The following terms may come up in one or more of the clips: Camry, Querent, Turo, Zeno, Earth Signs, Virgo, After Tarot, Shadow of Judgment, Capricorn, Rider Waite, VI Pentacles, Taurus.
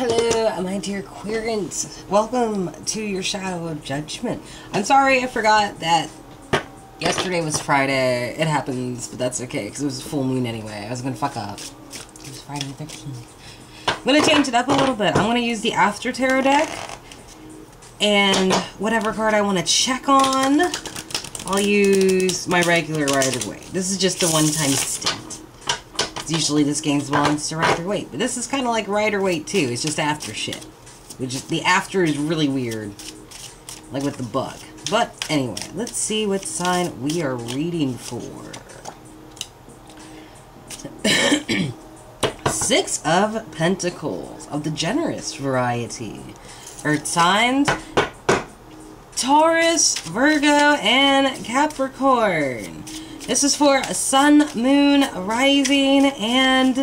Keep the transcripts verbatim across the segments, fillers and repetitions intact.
Hello, my dear Querents. Welcome to your Shadow of Judgment. I'm sorry I forgot that yesterday was Friday. It happens, but that's okay, because it was a full moon anyway. I was going to fuck up. It was Friday the thirteenth. I'm going to change it up a little bit. I'm going to use the After Tarot deck. And whatever card I want to check on, I'll use my regular Rider Waite. This is just a one-time stint. Usually this game belongs to Rider Waite, but this is kind of like Rider Waite too. It's just after shit, which is, the after is really weird, like with the bug. But anyway, let's see what sign we are reading for. Six of Pentacles, of the generous variety. Earth Signs, Taurus, Virgo, and Capricorn. This is for Sun, Moon, Rising, and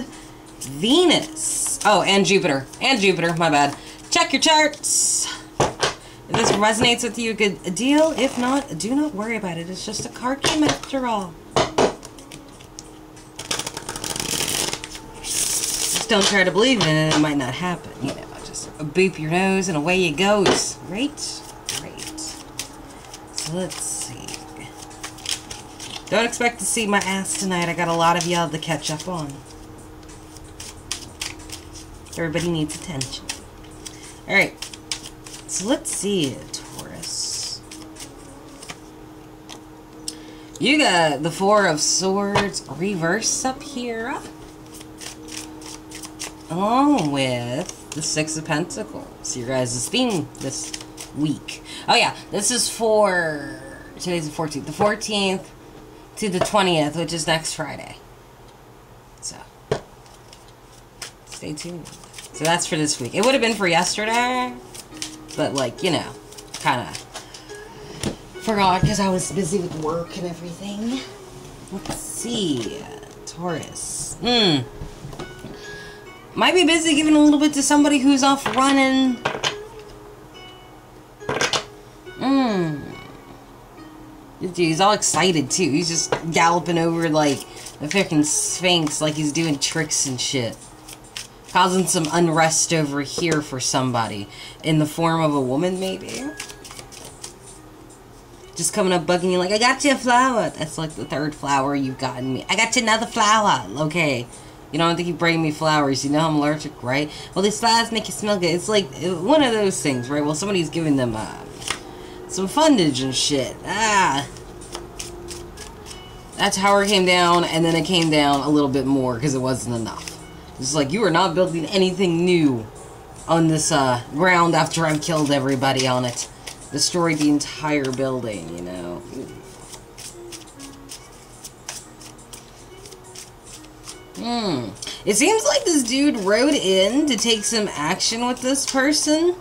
Venus. Oh, and Jupiter. And Jupiter, my bad. Check your charts. If this resonates with you, good deal. If not, do not worry about it. It's just a card game after all. Just don't try to believe in it. It might not happen. You know, just boop your nose and away it goes. Right? Right. So let's see. Don't expect to see my ass tonight. I got a lot of y'all to catch up on. Everybody needs attention. Alright. So let's see, Taurus. You got the Four of Swords reverse up here. Along with the Six of Pentacles. Your guys' theme this week. Oh yeah, this is for... Today's the fourteenth. The fourteenth. To the twentieth, which is next Friday. So, stay tuned. So that's for this week. It would have been for yesterday, but like, you know, kind of forgot because I was busy with work and everything. Let's see, Taurus. Hmm. Might be busy giving a little bit to somebody who's off running. Hmm. Dude, he's all excited too. He's just galloping over like the freaking Sphinx, like he's doing tricks and shit, causing some unrest over here for somebody in the form of a woman, maybe. Just coming up, bugging you like, "I got you a flower." That's like the third flower you've gotten me. "I got you another flower." Okay, you know, I don't think you bring me flowers. You know I'm allergic, right? Well, these flowers make you smell good. It's like one of those things, right? Well, somebody's giving them uh, some fundage and shit. Ah. That tower came down, and then it came down a little bit more because it wasn't enough. It's like, you are not building anything new on this uh, ground after I've killed everybody on it. Destroyed the entire building, you know. Hmm. It seems like this dude rode in to take some action with this person.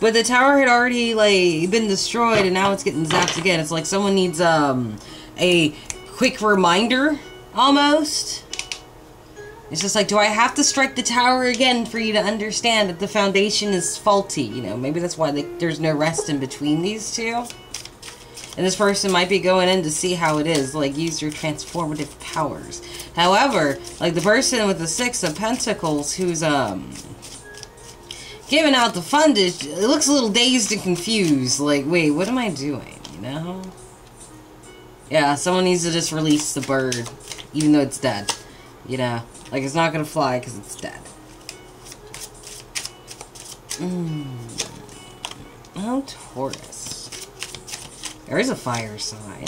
But the tower had already, like, been destroyed, and now it's getting zapped again. It's like someone needs, um, a quick reminder, almost. It's just like, do I have to strike the tower again for you to understand that the foundation is faulty? You know, maybe that's why they, there's no rest in between these two. And this person might be going in to see how it is, like, use your transformative powers. However, like, the person with the Six of Pentacles who's, um... giving out the fundage, it looks a little dazed and confused. Like, wait, what am I doing? You know? Yeah, someone needs to just release the bird, even though it's dead. You know? Like, it's not gonna fly because it's dead. Mm. Oh, Taurus. There is a fire sign.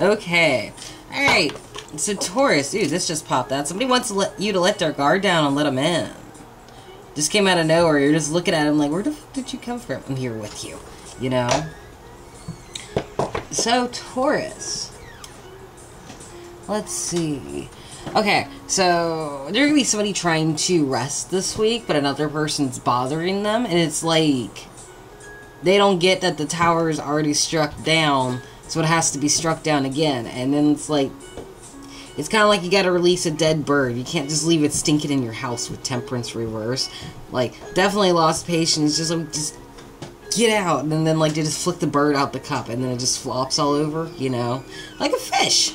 Okay. Alright. So, Taurus, ooh, this just popped out. Somebody wants to let you to let their guard down and let them in. Just came out of nowhere. You're just looking at them like, where the fuck did you come from? I'm here with you, you know? So, Taurus. Let's see. Okay, so there's gonna be somebody trying to rest this week, but another person's bothering them, and it's like they don't get that the tower is already struck down, so it has to be struck down again. And then it's like, it's kind of like you gotta release a dead bird. You can't just leave it stinking in your house with Temperance reverse. Like, definitely lost patience. Just like, just get out. And then, like, they just flick the bird out the cup. And then it just flops all over, you know? Like a fish.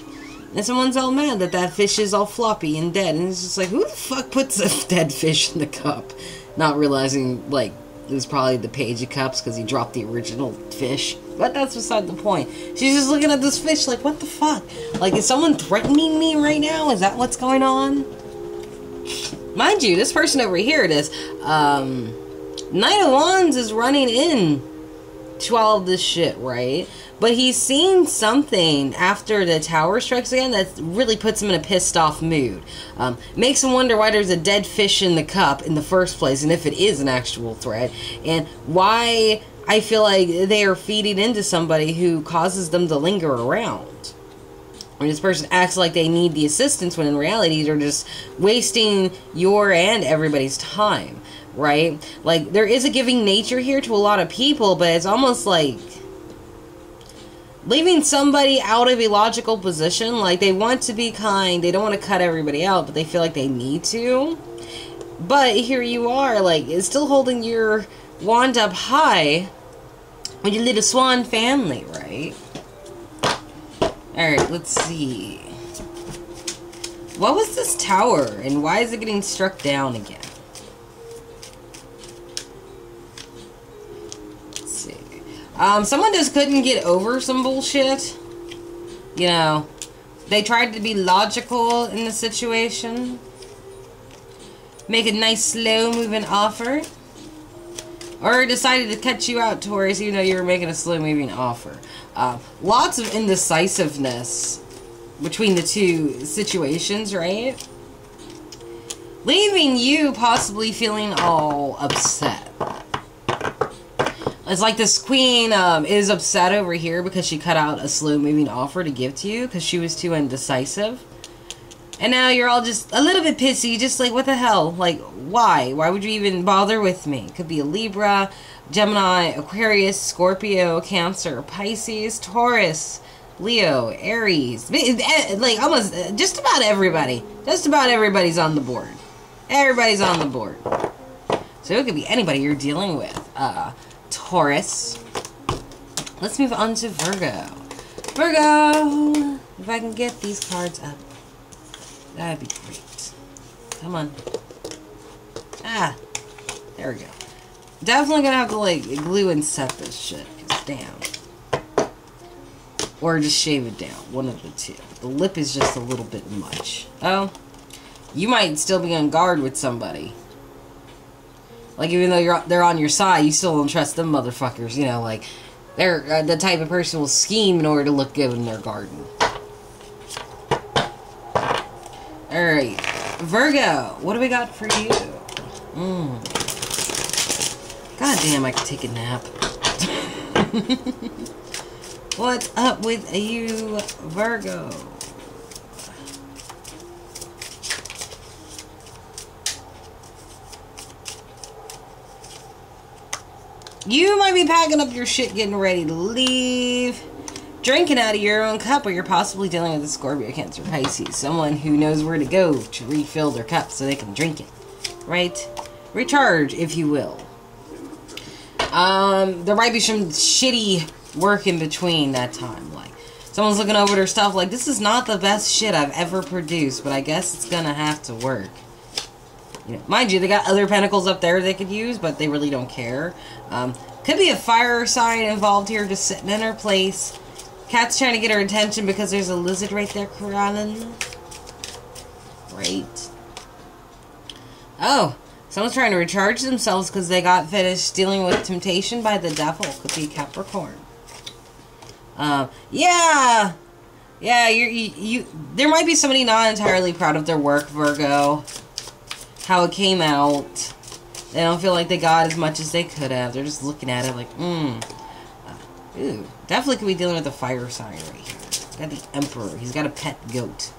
And someone's all mad that that fish is all floppy and dead. And it's just like, who the fuck puts a dead fish in the cup? Not realizing, like, it was probably the Page of Cups because he dropped the original fish. But that's beside the point. She's just looking at this fish like, what the fuck? Like, is someone threatening me right now? Is that what's going on? Mind you, this person over here, it is. Um, Knight of Wands is running in to all of this shit, right? But he's seen something after the tower strikes again that really puts him in a pissed off mood. Um, makes him wonder why there's a dead fish in the cup in the first place, and if it is an actual threat, and why I feel like they are feeding into somebody who causes them to linger around. I mean, this person acts like they need the assistance when in reality they're just wasting your and everybody's time, right? Like, there is a giving nature here to a lot of people, but it's almost like leaving somebody out of a logical position. Like, they want to be kind, they don't want to cut everybody out, but they feel like they need to. But here you are, like, it's still holding your wand up high with your little swan family, right? Alright, let's see. What was this tower, and why is it getting struck down again? Let's see. Um, someone just couldn't get over some bullshit. You know, they tried to be logical in the situation. Make a nice, slow-moving offer. Or decided to cut you out, Taurus, even though you were making a slow-moving offer. Uh, lots of indecisiveness between the two situations, right? Leaving you possibly feeling all upset. It's like this queen um, is upset over here because she cut out a slow-moving offer to give to you because she was too indecisive. And now you're all just a little bit pissy, just like, what the hell? Like, why? Why would you even bother with me? Could be a Libra, Gemini, Aquarius, Scorpio, Cancer, Pisces, Taurus, Leo, Aries. Like, almost, just about everybody. Just about everybody's on the board. Everybody's on the board. So it could be anybody you're dealing with. Uh, Taurus. Let's move on to Virgo. Virgo! If I can get these cards up. That'd be great. Come on. Ah. There we go. Definitely gonna have to, like, glue and set this shit. Cause damn. Or just shave it down. One of the two. The lip is just a little bit much. Oh. You might still be on guard with somebody. Like, even though you're they're on your side, you still don't trust them motherfuckers. You know, like, they're uh, the type of person who will scheme in order to look good in their garden. Alright, Virgo, what do we got for you? Mm. God damn, I could take a nap. What's up with you, Virgo? You might be packing up your shit, getting ready to leave. Drinking out of your own cup, or you're possibly dealing with a Scorpio, Cancer, Pisces. Someone who knows where to go to refill their cup so they can drink it. Right? Recharge, if you will. Um, there might be some shitty work in between that time. Like, someone's looking over their stuff like, this is not the best shit I've ever produced, but I guess it's gonna have to work. You know, mind you, they got other pentacles up there they could use, but they really don't care. Um, could be a fire sign involved here, just sitting in her place. Cat's trying to get her attention because there's a lizard right there crawling. Right. Oh, someone's trying to recharge themselves because they got finished dealing with temptation by the devil. Could be Capricorn. Um, yeah, yeah. You, you, you. There might be somebody not entirely proud of their work, Virgo. How it came out. They don't feel like they got as much as they could have. They're just looking at it like, mm. Ooh, definitely could be dealing with a fire sign right here. Got the Emperor. He's got a pet goat.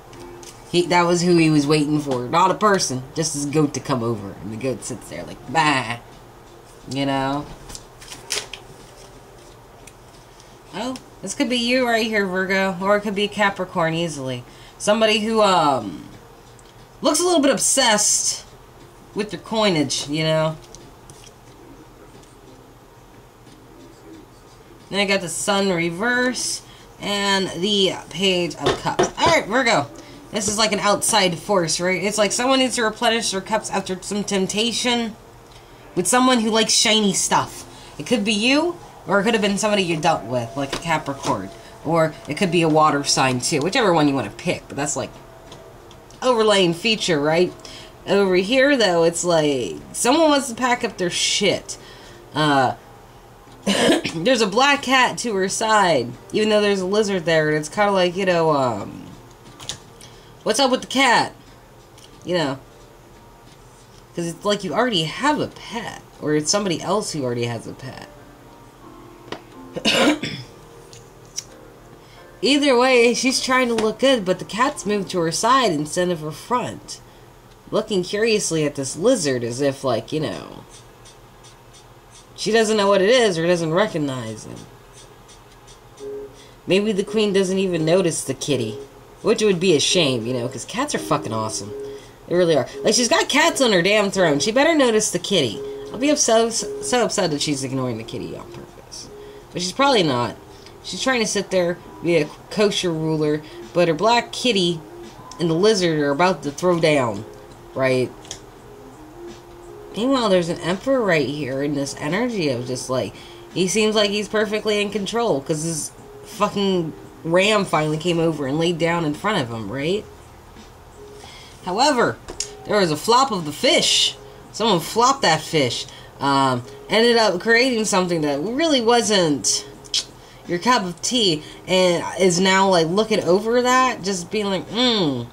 He that was who he was waiting for. Not a person, just his goat to come over. And the goat sits there like, bah. You know? Oh, this could be you right here, Virgo. Or it could be Capricorn easily. Somebody who, um, looks a little bit obsessed with their coinage, you know? Then I got the sun reverse. and the Page of Cups. All right, Virgo. This is like an outside force, right? It's like someone needs to replenish their cups after some temptation with someone who likes shiny stuff. It could be you, or it could have been somebody you dealt with, like a Capricorn. Or it could be a water sign, too. Whichever one you want to pick. But that's like overlaying feature, right? Over here, though, it's like someone wants to pack up their shit. Uh, there's a black cat to her side, even though there's a lizard there. And it's kind of like, you know, um... what's up with the cat? You know. Because it's like you already have a pet. Or it's somebody else who already has a pet. Either way, she's trying to look good, but the cat's moved to her side instead of her front. Looking curiously at this lizard as if, like, you know... she doesn't know what it is or doesn't recognize him. Maybe the queen doesn't even notice the kitty. Which would be a shame, you know, because cats are fucking awesome. They really are. Like, she's got cats on her damn throne. She better notice the kitty. I'll be so, so upset that she's ignoring the kitty on purpose. But she's probably not. She's trying to sit there, be a kosher ruler, but her black kitty and the lizard are about to throw down, right? Meanwhile, there's an emperor right here in this energy of just like, he seems like he's perfectly in control because his fucking ram finally came over and laid down in front of him, right? However, there was a flop of the fish. Someone flopped that fish. Um, ended up creating something that really wasn't your cup of tea, and is now like looking over that, just being like, mmm,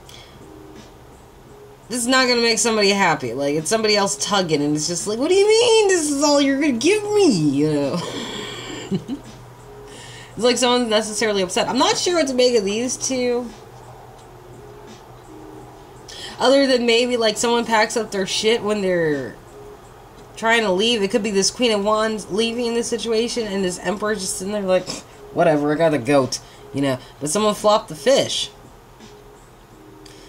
this is not gonna make somebody happy. Like, it's somebody else tugging, and it's just like, what do you mean this is all you're gonna give me, you know? It's like someone's necessarily upset. I'm not sure what to make of these two. Other than maybe, like, someone packs up their shit when they're trying to leave. It could be this Queen of Wands leaving in this situation, and this Emperor just sitting there like, whatever, I got a goat, you know. But someone flopped the fish.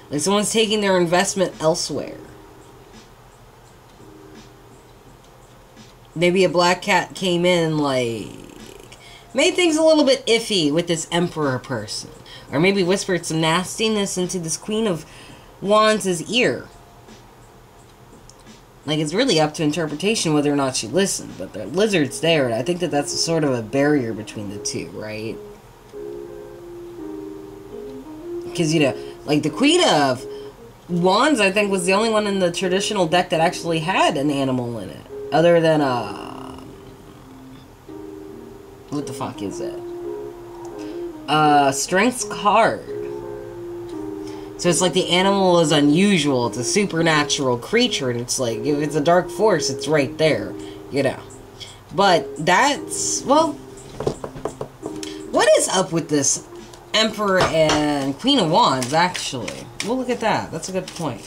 Like, someone's taking their investment elsewhere. Maybe a black cat came in, like, made things a little bit iffy with this Emperor person. Or maybe whispered some nastiness into this Queen of Wands' ear. Like, it's really up to interpretation whether or not she listened. But the lizard's there, and I think that that's sort of a barrier between the two, right? Because, you know, like, the Queen of Wands, I think, was the only one in the traditional deck that actually had an animal in it. Other than, uh... what the fuck is it? Uh, Strength's card. So it's like the animal is unusual. It's a supernatural creature. And it's like, if it's a dark force, it's right there. You know. But that's, well, what is up with this Emperor and Queen of Wands, actually? Well, look at that. That's a good point.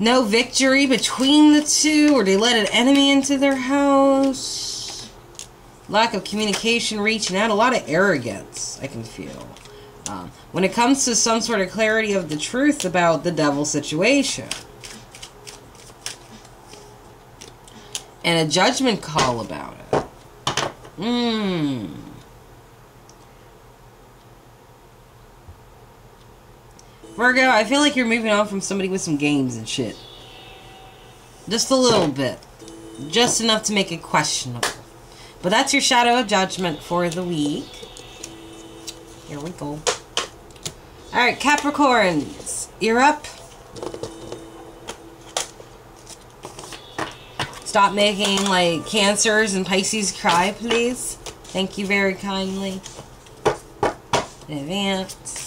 No victory between the two? Or they let an enemy into their house? Lack of communication, reaching out, a lot of arrogance, I can feel. Um, when it comes to some sort of clarity of the truth about the devil situation. And a judgment call about it. Mmm. Virgo, I feel like you're moving on from somebody with some games and shit. Just a little bit. Just enough to make it questionable. But that's your Shadow of Judgment for the week. Here we go. Alright, Capricorns, you're up. Stop making, like, Cancers and Pisces cry, please. Thank you very kindly. In advance.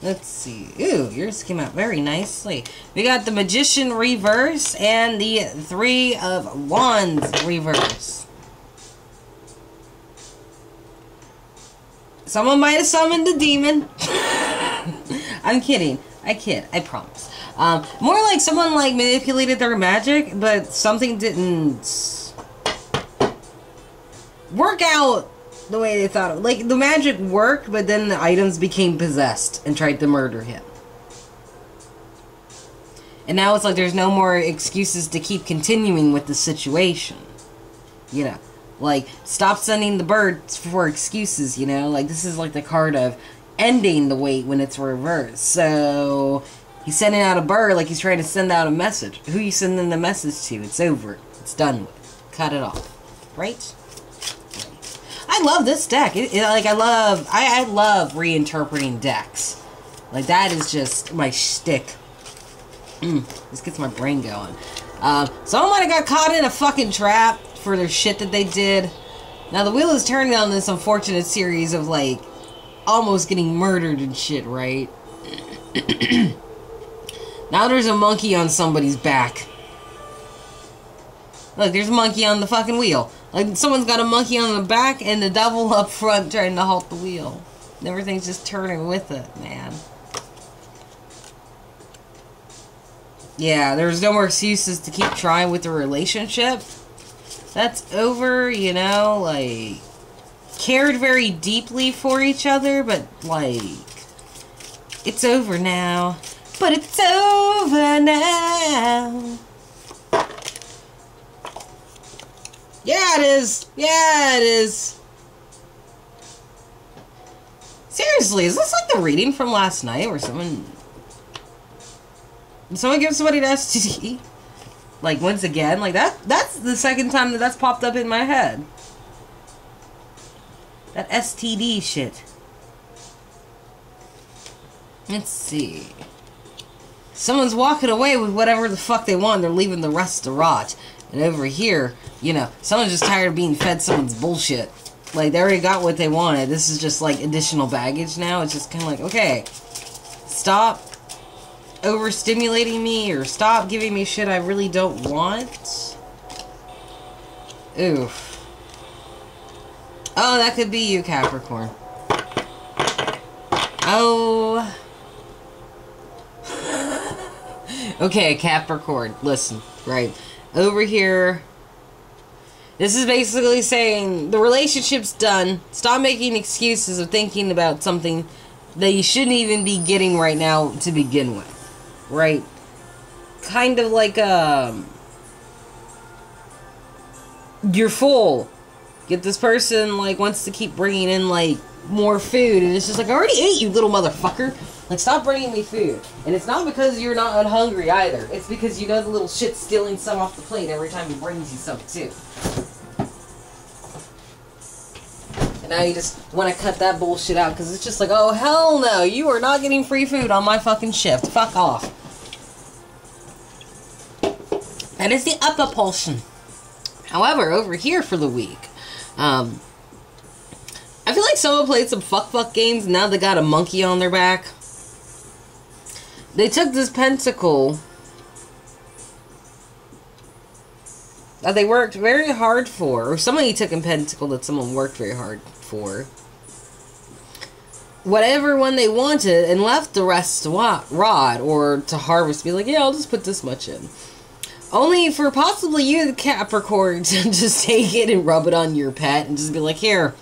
Let's see. Ooh, yours came out very nicely. We got the Magician reverse and the Three of Wands reverse. Someone might have summoned the demon. I'm kidding. I kid. I promise. Um, more like someone, like, manipulated their magic, but something didn't work out the way they thought it. Like, the magic worked, but then the items became possessed and tried to murder him. And now it's like there's no more excuses to keep continuing with the situation. you know. Like, stop sending the birds for excuses, you know? Like, this is like the card of ending the wait when it's reversed. So, he's sending out a bird like he's trying to send out a message. Who are you sending the message to? It's over. It's done with. Cut it off. Right? Right. I love this deck. It, it, like, I love... I, I love reinterpreting decks. Like, that is just my shtick. This gets my brain going. Uh, someone might have got caught in a fucking trap for their shit that they did. Now the wheel is turning on this unfortunate series of, like, almost getting murdered and shit, right? Now there's a monkey on somebody's back. Look, there's a monkey on the fucking wheel. Like, someone's got a monkey on the back and the devil up front trying to halt the wheel. And everything's just turning with it, man. Yeah, there's no more excuses to keep trying with the relationship. That's over, you know, like, cared very deeply for each other, but, like, it's over now. But it's over now. Yeah, it is. Yeah, it is. Seriously, is this like the reading from last night where someone... Did someone give somebody an S T D? Like, once again? Like, that that's the second time that that's popped up in my head. That S T D shit. Let's see. Someone's walking away with whatever the fuck they want. They're leaving the rest to rot. And over here, you know, someone's just tired of being fed someone's bullshit. Like, they already got what they wanted. This is just, like, additional baggage now. It's just kind of like, okay, stop overstimulating me, or stop giving me shit I really don't want. Oof. Oh, that could be you, Capricorn. Oh. Okay, Capricorn, listen, right. Over here, this is basically saying the relationship's done. Stop making excuses of thinking about something that you shouldn't even be getting right now to begin with. Right? Kind of like, um... you're full. Yet this person, like, wants to keep bringing in, like, more food. And it's just like, I already ate, you little motherfucker. Like, stop bringing me food. And it's not because you're not hungry either. It's because you know the little shit's stealing some off the plate every time he brings you some, too. And now you just want to cut that bullshit out because it's just like, oh, hell no. You are not getting free food on my fucking shift. Fuck off. That is the up propulsion. However, over here for the week, um, I feel like someone played some fuck-fuck games and now they got a monkey on their back. They took this pentacle that they worked very hard for, or somebody took a pentacle that someone worked very hard for, whatever one they wanted, and left the rest to rot or to harvest. Be like, yeah, I'll just put this much in. Only for possibly you, the Capricorn, to just take it and rub it on your pet and just be like, here,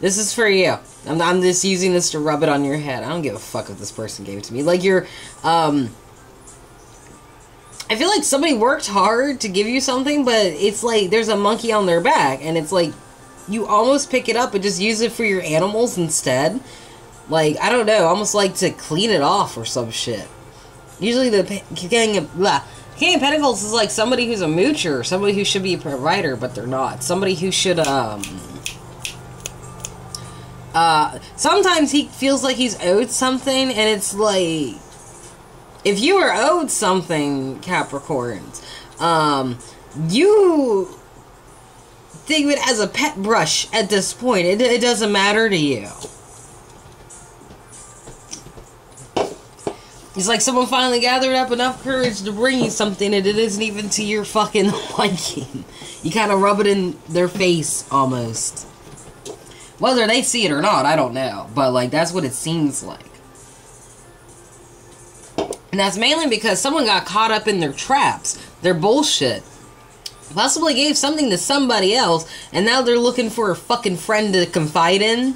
this is for you. I'm, I'm just using this to rub it on your head. I don't give a fuck if this person gave it to me. Like, you're, um... I feel like somebody worked hard to give you something, but it's like there's a monkey on their back, and it's like you almost pick it up and just use it for your animals instead. Like, I don't know, almost like to clean it off or some shit. Usually the King of, blah, King of Pentacles is like somebody who's a moocher, somebody who should be a provider, but they're not. Somebody who should, um... Uh, sometimes he feels like he's owed something, and it's like... If you are owed something, Capricorns, um, you think of it as a pet brush at this point. It, it doesn't matter to you. It's like someone finally gathered up enough courage to bring you something and it isn't even to your fucking liking. You kind of rub it in their face, almost. Whether they see it or not, I don't know. But, like, that's what it seems like. And that's mainly because someone got caught up in their traps, their bullshit. Possibly gave something to somebody else, and now they're looking for a fucking friend to confide in.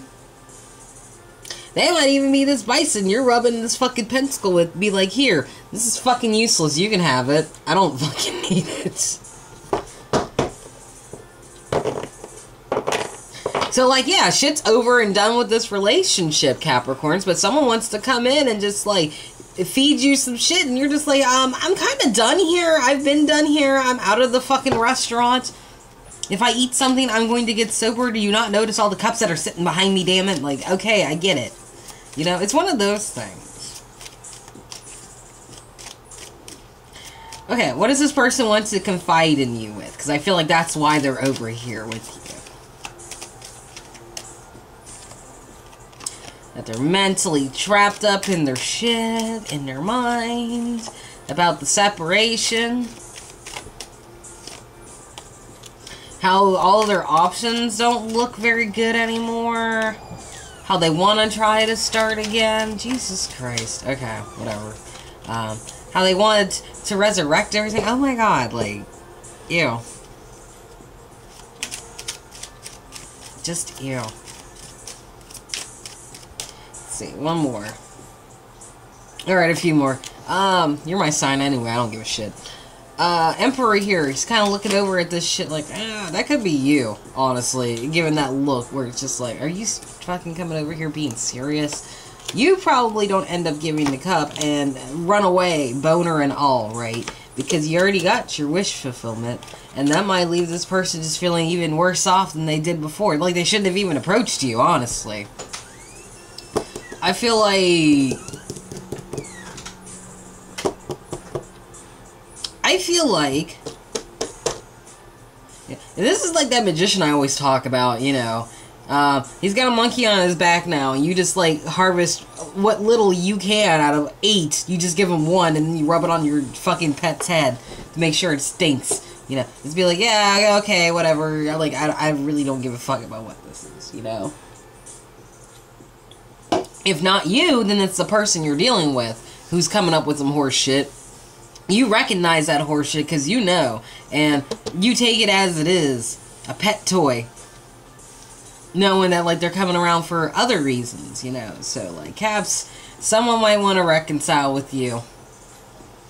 They might even be this bison you're rubbing this fucking pentacle with, be like, here, this is fucking useless, you can have it. I don't fucking need it. So, like, yeah, shit's over and done with this relationship, Capricorns, but someone wants to come in and just, like, feed you some shit, and you're just like, um, I'm kind of done here. I've been done here. I'm out of the fucking restaurant. If I eat something, I'm going to get sober. Do you not notice all the cups that are sitting behind me, damn it? Like, okay, I get it. You know, it's one of those things. Okay, what does this person want to confide in you with? Because I feel like that's why they're over here with you. That they're mentally trapped up in their shit, in their mind, about the separation. How all of their options don't look very good anymore. How they want to try to start again. Jesus Christ. Okay, whatever. Um... How they wanted to resurrect everything. Oh my god, like, ew. Just ew. Let's see, one more. Alright, a few more. Um, you're my sign anyway, I don't give a shit. Uh, Emperor here, he's kind of looking over at this shit like, ah, that could be you, honestly. Given that look where it's just like, are you fucking coming over here being serious? You probably don't end up giving the cup and run away, boner and all, right? Because you already got your wish fulfillment, and that might leave this person just feeling even worse off than they did before. Like, they shouldn't have even approached you, honestly. I feel like... I feel like... Yeah, this is like that magician I always talk about, you know... Uh, he's got a monkey on his back now, and you just, like, harvest what little you can out of eight. You just give him one, and then you rub it on your fucking pet's head to make sure it stinks. You know, just be like, yeah, okay, whatever. Like, I, I really don't give a fuck about what this is, you know? If not you, then it's the person you're dealing with who's coming up with some horse shit. You recognize that horse shit because you know, and you take it as it is. A pet toy. Knowing that, like, they're coming around for other reasons, you know. So, like, Caps, someone might want to reconcile with you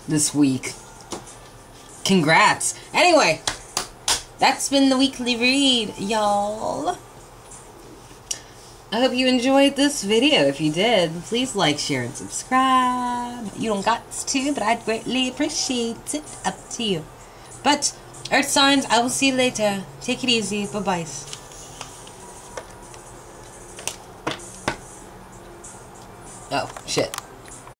this week. Congrats. Anyway, that's been the weekly read, y'all. I hope you enjoyed this video. If you did, please like, share, and subscribe. You don't got to, but I'd greatly appreciate it. Up to you. But, Earth Signs, I will see you later. Take it easy. Bye-bye. Oh, shit.